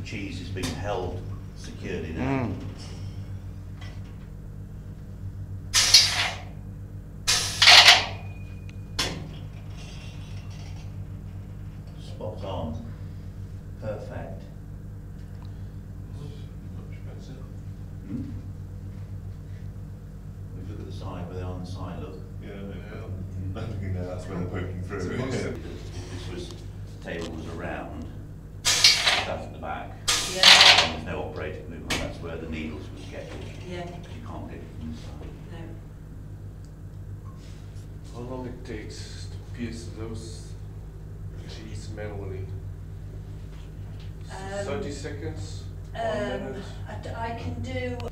the cheese is being held securely now. Mm. Spot on. Perfect. Much better. Hmm? If you look at the side, where they are on the side, look. Yeah, they are. I think that's where they're poking through. If this was, the table was around, that's at the back. Yeah. And there's no operating movement, that's where the needles would get you. Yeah. You can't get it from the side. No. How long it takes to pierce those cheese manually? 30 seconds? 1 minute? I can do...